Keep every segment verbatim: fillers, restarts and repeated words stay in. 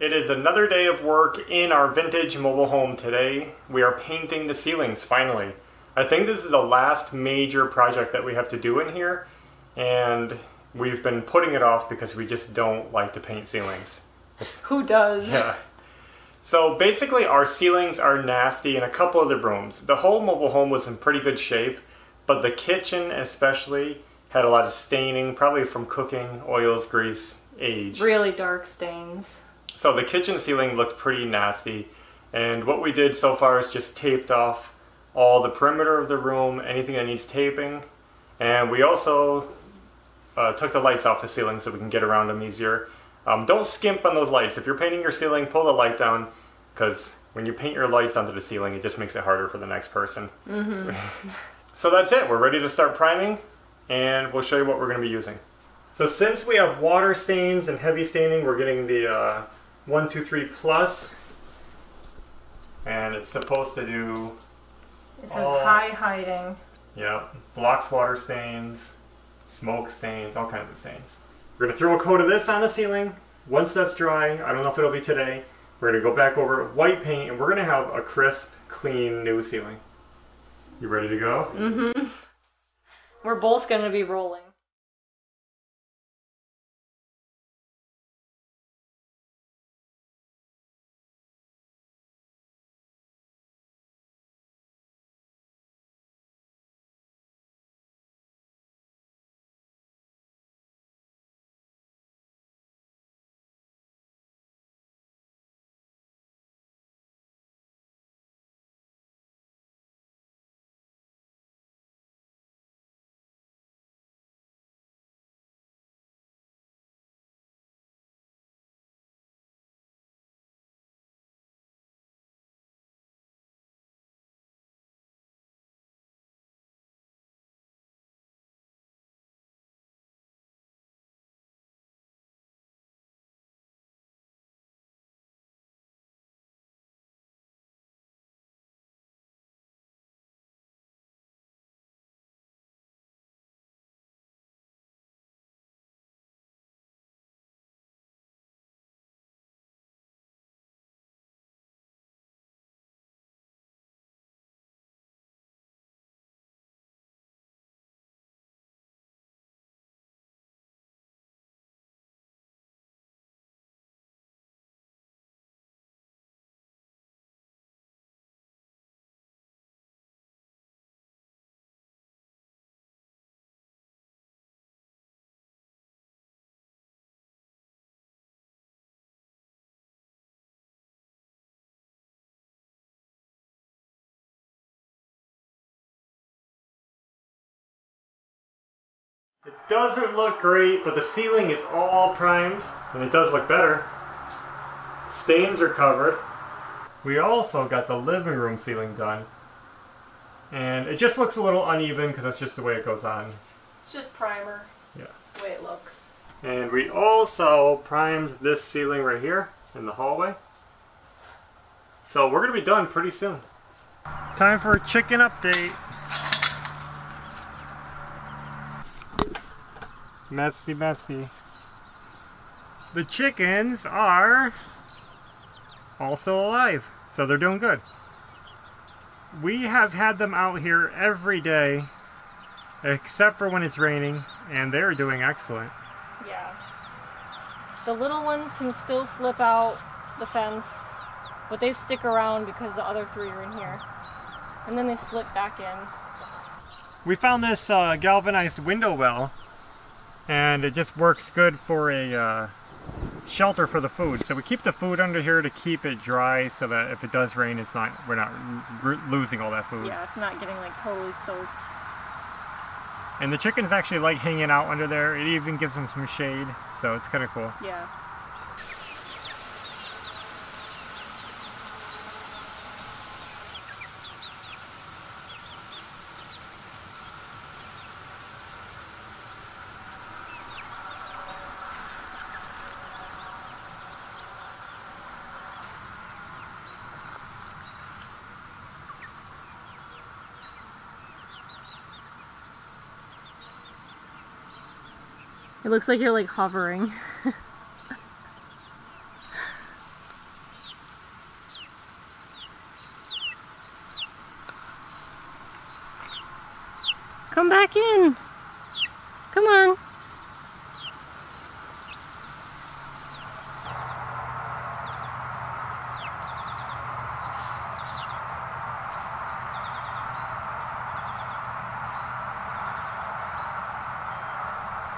It is another day of work in our vintage mobile home today. We are painting the ceilings finally. I think this is the last major project that we have to do in here, and we've been putting it off because we just don't like to paint ceilings. Who does? Yeah. So basically our ceilings are nasty in a couple of the rooms. The whole mobile home was in pretty good shape, but the kitchen especially had a lot of staining, probably from cooking, oils, grease, age. Really dark stains. So the kitchen ceiling looked pretty nasty, and what we did so far is just taped off all the perimeter of the room, anything that needs taping, and we also uh, took the lights off the ceiling so we can get around them easier. Um, don't skimp on those lights. If you're painting your ceiling, pull the light down, because when you paint your lights onto the ceiling, it just makes it harder for the next person. Mm-hmm. So that's it. We're ready to start priming, and we'll show you what we're going to be using. So since we have water stains and heavy staining, we're getting the uh, one two three Plus, and it's supposed to do... It says all, high hiding. Yeah, blocks water stains, smoke stains, all kinds of stains. We're going to throw a coat of this on the ceiling. Once that's dry, I don't know if it'll be today, we're going to go back over it with white paint, and we're going to have a crisp, clean, new ceiling. You ready to go? Mm-hmm. We're both going to be rolling. It doesn't look great, but the ceiling is all primed, and it does look better. Stains are covered. We also got the living room ceiling done, and it just looks a little uneven because that's just the way it goes on. It's just primer. Yeah. That's the way it looks. And we also primed this ceiling right here in the hallway. So we're going to be done pretty soon. Time for a chicken update. Messy, messy. The chickens are also alive, so they're doing good. We have had them out here every day, except for when it's raining, and they're doing excellent. Yeah. The little ones can still slip out the fence, but they stick around because the other three are in here. And then they slip back in. We found this uh, galvanized window well, and it just works good for a uh, shelter for the food. So we keep the food under here to keep it dry so that if it does rain, it's not we're not losing all that food. Yeah, it's not getting like totally soaked. And the chickens actually like hanging out under there. It even gives them some shade, so it's kind of cool. Yeah. It looks like you're like hovering. Come back in. Come on.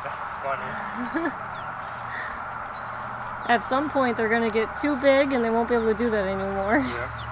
That's funny. At some point they're going to get too big and they won't be able to do that anymore. Yeah.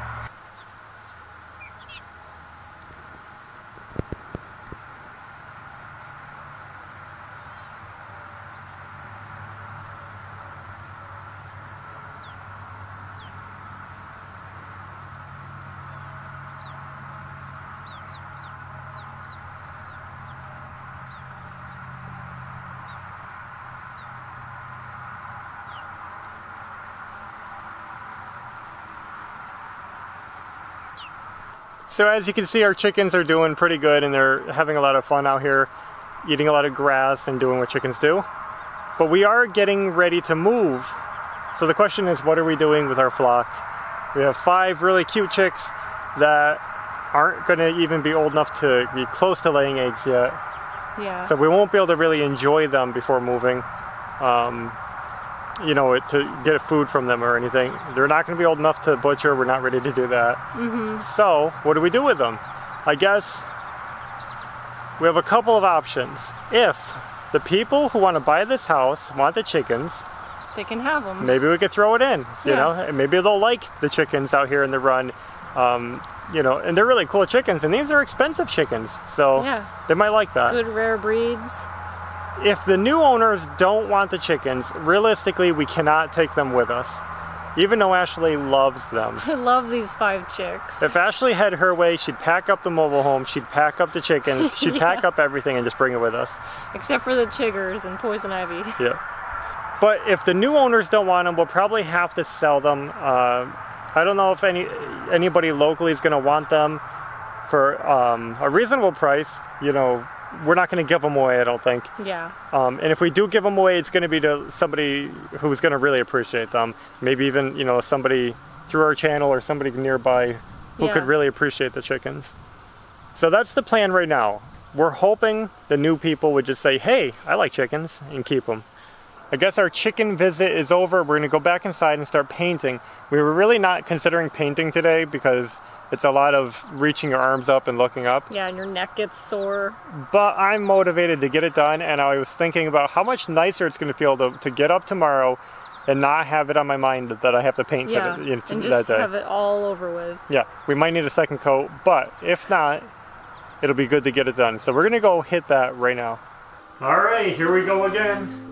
So as you can see, our chickens are doing pretty good and they're having a lot of fun out here, eating a lot of grass and doing what chickens do. But we are getting ready to move. So the question is, what are we doing with our flock? We have five really cute chicks that aren't going to even be old enough to be close to laying eggs yet. Yeah. So we won't be able to really enjoy them before moving, um, you know, to get food from them or anything. They're not going to be old enough to butcher. We're not ready to do that. Mm-hmm. So what do we do with them? I guess we have a couple of options. If the people who want to buy this house want the chickens, they can have them. Maybe we could throw it in, you yeah. know, and maybe they'll like the chickens out here in the run. Um, you know, and they're really cool chickens, and these are expensive chickens. So yeah. they might like that. Good rare breeds. If the new owners don't want the chickens, realistically, we cannot take them with us, even though Ashley loves them. I love these five chicks. If Ashley had her way, she'd pack up the mobile home, she'd pack up the chickens, she'd yeah. pack up everything and just bring it with us. Except for the chiggers and poison ivy. Yeah. But if the new owners don't want them, we'll probably have to sell them. Uh, I don't know if any anybody locally is going to want them for um, a reasonable price, you know. We're not going to give them away, I don't think. Yeah. Um, and if we do give them away, it's going to be to somebody who's going to really appreciate them. Maybe even, you know, somebody through our channel or somebody nearby who yeah. could really appreciate the chickens. So that's the plan right now. We're hoping the new people would just say, hey, I like chickens, and keep them. I guess our chicken visit is over. We're going to go back inside and start painting. We were really not considering painting today because it's a lot of reaching your arms up and looking up. Yeah, and your neck gets sore. But I'm motivated to get it done, and I was thinking about how much nicer it's going to feel to, to get up tomorrow and not have it on my mind that, that I have to paint yeah, today, you know, and just that have it all over with. Yeah, we might need a second coat, but if not, it'll be good to get it done. So we're going to go hit that right now. All right, here we go again.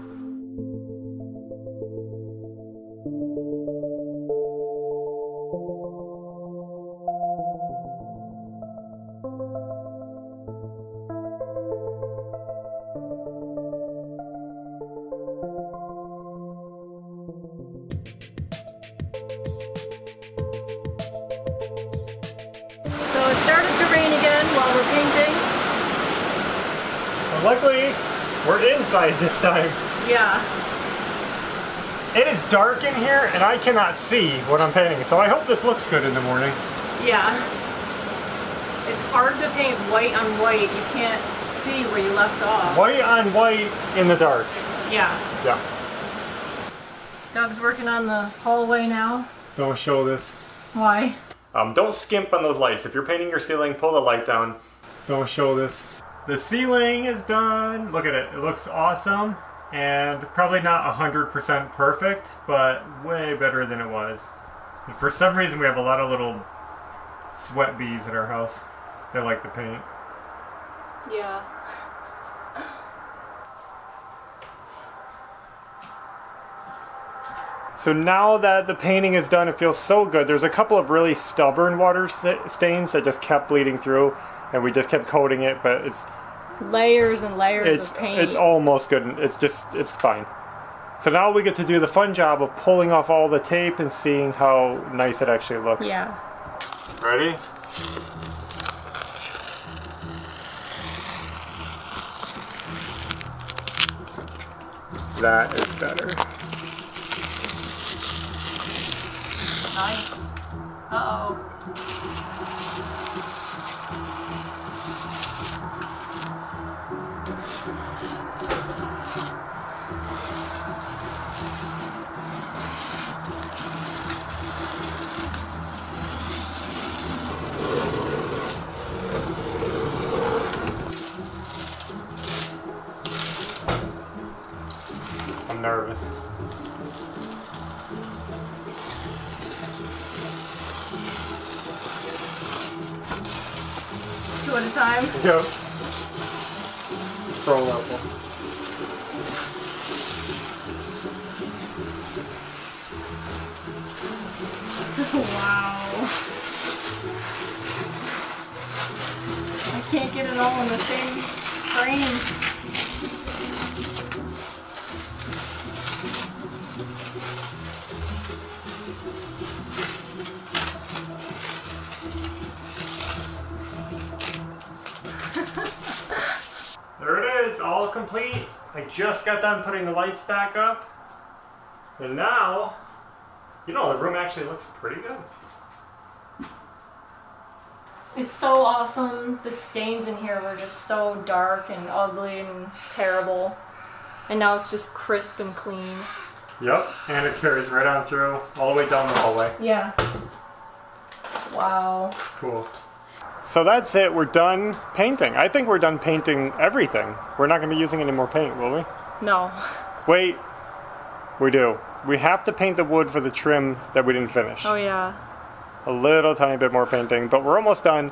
Luckily, we're inside this time. Yeah. It is dark in here and I cannot see what I'm painting, so I hope this looks good in the morning. Yeah. It's hard to paint white on white. You can't see where you left off. White on white in the dark. Yeah. Yeah. Doug's working on the hallway now. Don't show this. Why? Um, don't skimp on those lights. If you're painting your ceiling, pull the light down. Don't show this. The ceiling is done. Look at it. It looks awesome and probably not one hundred percent perfect, but way better than it was. And for some reason, we have a lot of little sweat bees at our house. They like the paint. Yeah. So now that the painting is done, it feels so good. There's a couple of really stubborn water stains that just kept bleeding through. And we just kept coating it, but it's layers and layers it's, of paint. It's almost good. It's just, it's fine. So now we get to do the fun job of pulling off all the tape and seeing how nice it actually looks. Yeah. Ready? That is better. Nice. Uh-oh. I'm nervous. Two at a time? Yep. Pro level. Wow. I can't get it all in the same frame. There it is, all complete. I just got done putting the lights back up. And now, you know, the room actually looks pretty good. It's so awesome. The stains in here were just so dark and ugly and terrible. And now it's just crisp and clean. Yep, and it carries right on through, all the way down the hallway. Yeah. Wow. Cool. So that's it, we're done painting. I think we're done painting everything. We're not gonna be using any more paint, will we? No. Wait, we do. We have to paint the wood for the trim that we didn't finish. Oh yeah. A little tiny bit more painting, but we're almost done.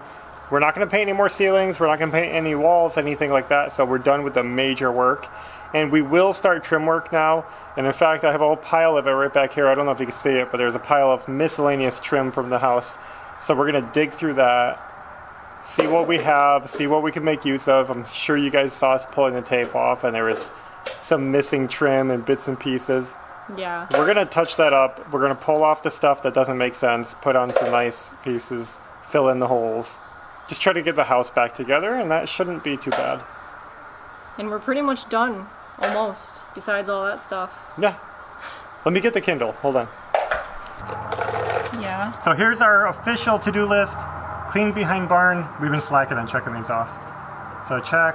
We're not gonna paint any more ceilings, we're not gonna paint any walls, anything like that, so we're done with the major work. And we will start trim work now. And in fact, I have a whole pile of it right back here. I don't know if you can see it, but there's a pile of miscellaneous trim from the house. So we're gonna dig through that, see what we have, see what we can make use of. I'm sure you guys saw us pulling the tape off and there was some missing trim and bits and pieces. Yeah. We're gonna touch that up. We're gonna pull off the stuff that doesn't make sense, put on some nice pieces, fill in the holes. Just try to get the house back together and that shouldn't be too bad. And we're pretty much done, almost, besides all that stuff. Yeah. Let me get the Kindle, hold on. Yeah. So here's our official to-do list. Clean behind barn. We've been slacking on checking these off. So check.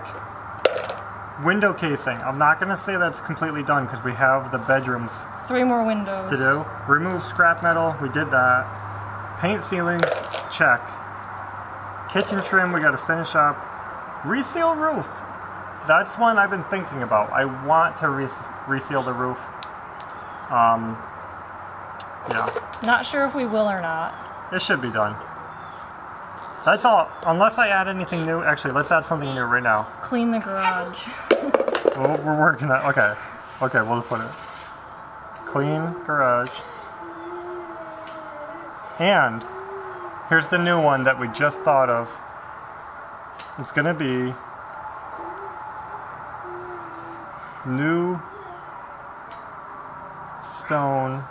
Window casing. I'm not going to say that's completely done because we have the bedrooms. Three more windows. To do. Remove scrap metal. We did that. Paint ceilings. Check. Kitchen trim. We got to finish up. Reseal roof. That's one I've been thinking about. I want to res reseal the roof. Um, yeah. Not sure if we will or not. It should be done. That's all, unless I add anything new. Actually, let's add something new right now. Clean the garage. Oh, we're working on, okay. Okay, we'll put it. Clean garage. And here's the new one that we just thought of. It's gonna be new stone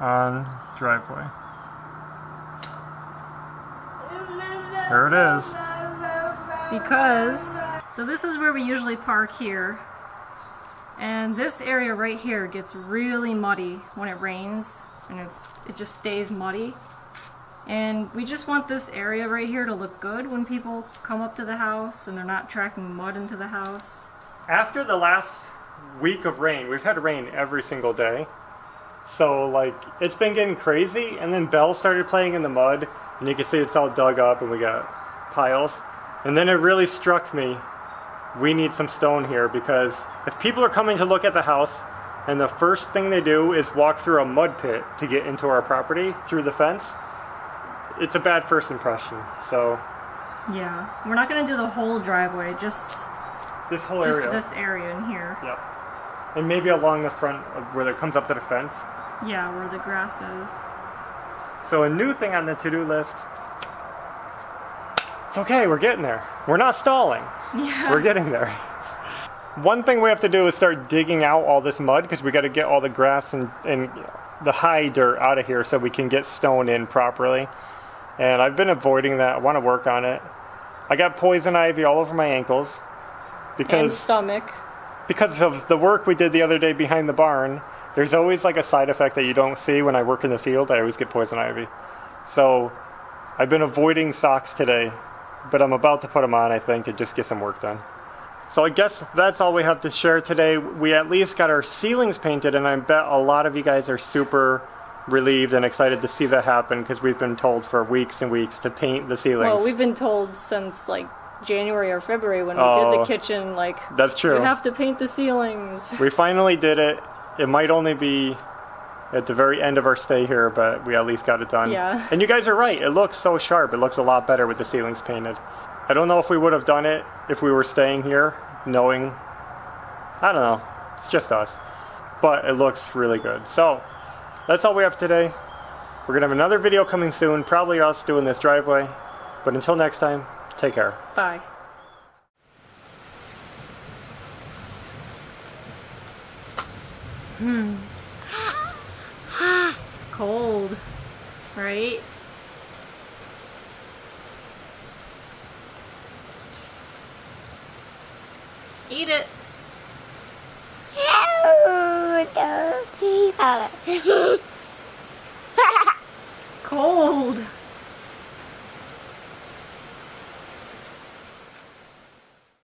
on driveway. There it is. Because, so this is where we usually park here. And this area right here gets really muddy when it rains. And it's it just stays muddy. And we just want this area right here to look good when people come up to the house and they're not tracking mud into the house. After the last week of rain, we've had rain every single day. So like, it's been getting crazy. And then Belle started playing in the mud. And you can see it's all dug up and we got piles. And then it really struck me, we need some stone here, because if people are coming to look at the house and the first thing they do is walk through a mud pit to get into our property through the fence, it's a bad first impression. So yeah, we're not going to do the whole driveway, just this whole area. Just this area in here. Yep. And maybe along the front where it comes up to the fence. Yeah, where the grass is. So a new thing on the to-do list. It's okay, we're getting there. We're not stalling. Yeah. We're getting there. One thing we have to do is start digging out all this mud because we got to get all the grass and, and the high dirt out of here so we can get stone in properly. And I've been avoiding that. I want to work on it. I got poison ivy all over my ankles. Because, and stomach. Because of the work we did the other day behind the barn. There's always like a side effect that you don't see when I work in the field. I always get poison ivy. So I've been avoiding socks today, but I'm about to put them on, I think, and just get some work done. So I guess that's all we have to share today. We at least got our ceilings painted, and I bet a lot of you guys are super relieved and excited to see that happen, because we've been told for weeks and weeks to paint the ceilings. Well, we've been told since like January or February when we oh, did the kitchen, like, that's true. You have to paint the ceilings. We finally did it. It might only be at the very end of our stay here, but we at least got it done. Yeah. And you guys are right. It looks so sharp. It looks a lot better with the ceilings painted. I don't know if we would have done it if we were staying here, knowing, I don't know, it's just us. But it looks really good. So that's all we have today. We're going to have another video coming soon, probably us doing this driveway. But until next time, take care. Bye. Hmm. Cold, right? Eat it. Cold.